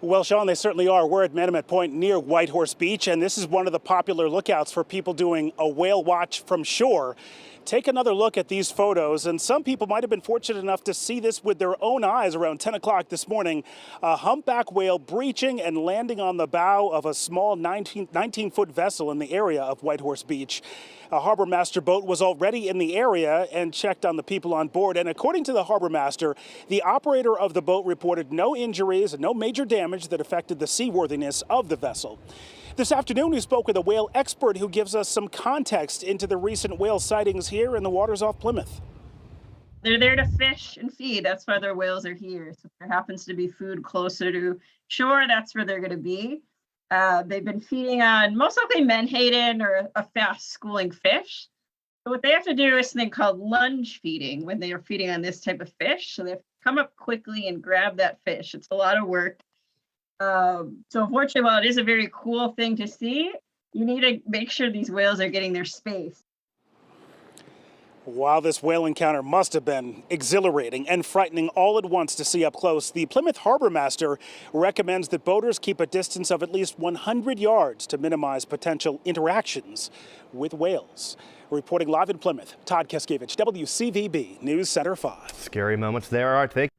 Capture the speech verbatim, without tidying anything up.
Well, Sean, they certainly are. We're at Manomet Point near Whitehorse Beach, and this is one of the popular lookouts for people doing a whale watch from shore. Take another look at these photos, and some people might have been fortunate enough to see this with their own eyes around ten o'clock this morning. A humpback whale breaching and landing on the bow of a small nineteen-foot vessel in the area of Whitehorse Beach. A harbor master boat was already in the area and checked on the people on board, and according to the harbor master, the operator of the boat reported no injuries and no major damage that affected the seaworthiness of the vessel. This afternoon, we spoke with a whale expert who gives us some context into the recent whale sightings here in the waters off Plymouth. They're there to fish and feed. That's why their whales are here. So if there happens to be food closer to shore, that's where they're going to be. Uh, they've been feeding on most likely menhaden or a fast schooling fish. But what they have to do is something called lunge feeding when they are feeding on this type of fish. So they have to come up quickly and grab that fish. It's a lot of work. Um, so unfortunately, while it is a very cool thing to see, you need to make sure these whales are getting their space. Wow, this whale encounter must have been exhilarating and frightening all at once to see up close. The Plymouth Harbor Master recommends that boaters keep a distance of at least one hundred yards to minimize potential interactions with whales. Reporting live in Plymouth, Todd Keskevich, W C V B News Center five. Scary moments there, aren't they?